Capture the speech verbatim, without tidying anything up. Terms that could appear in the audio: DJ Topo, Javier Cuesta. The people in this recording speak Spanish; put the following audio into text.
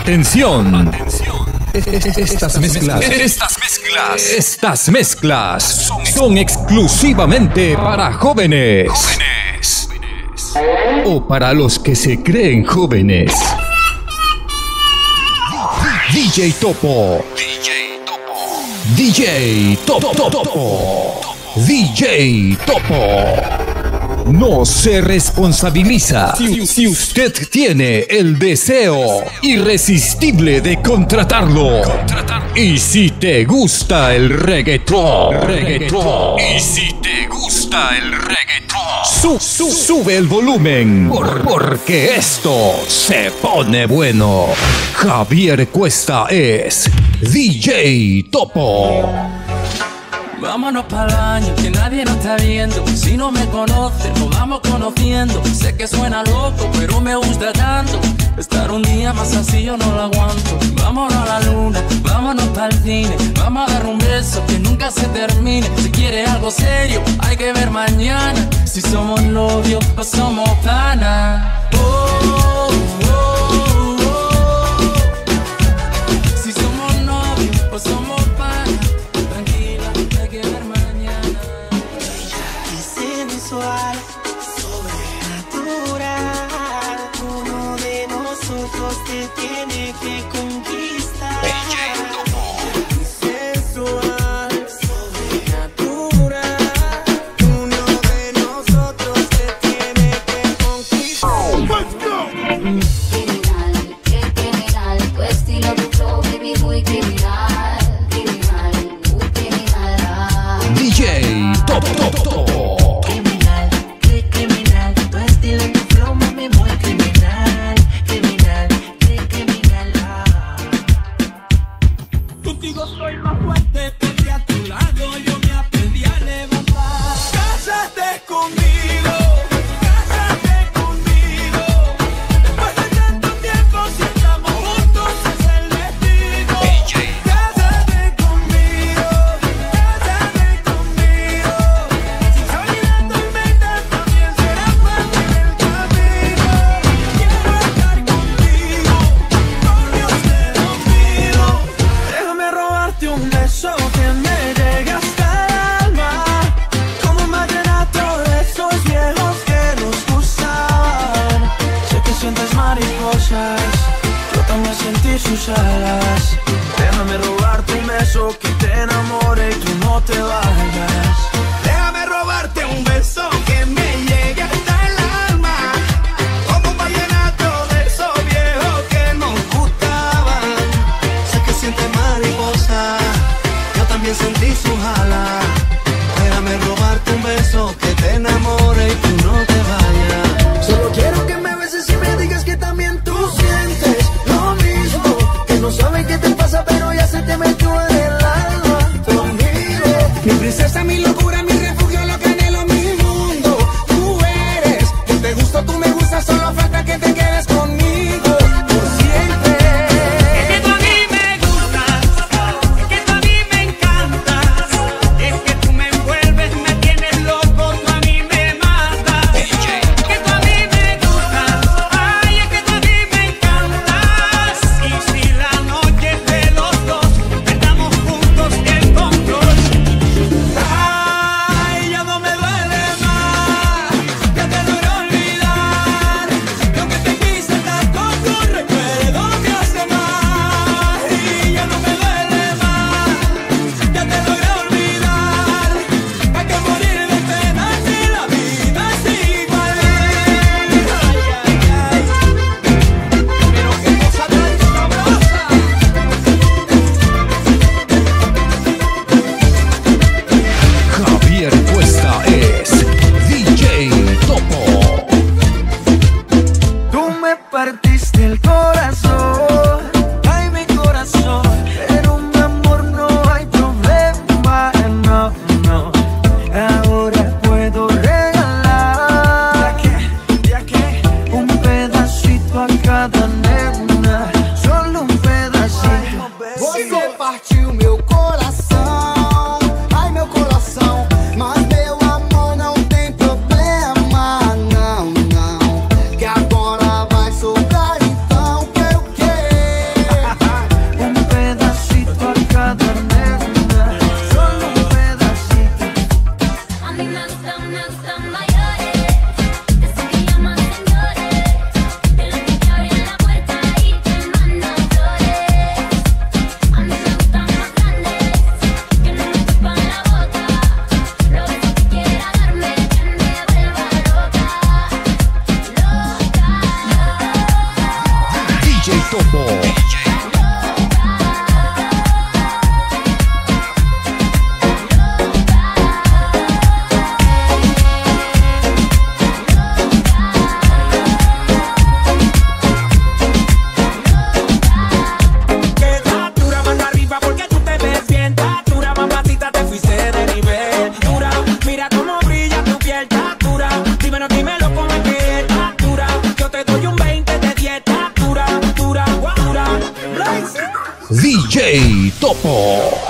Atención. Atención. Estas mezclas, estas mezclas, estas mezclas son, son exclusivamente para jóvenes, jóvenes o para los que se creen jóvenes. D J Topo, DJ Topo, DJ Topo, Topo, D J Topo no se responsabiliza si, si usted tiene el deseo irresistible de contratarlo. Y si te gusta el reggaetón, reggaetón. Y si te gusta el reggaetón, su, su, sube el volumen, porque esto se pone bueno. Javier Cuesta es D J Topo. Vámonos para el baño, que nadie nos está viendo. Si no me conoces, nos vamos conociendo. Sé que suena loco, pero me gusta tanto. Estar un día más así yo no lo aguanto. Vámonos a la luna, vámonos para el cine. Vamos a dar un beso que nunca se termine. Si quieres algo serio, hay que ver mañana. Si somos novios o somos panas. Oh, oh, oh, oh. Si somos novios o somos D J Topo. D J Topo.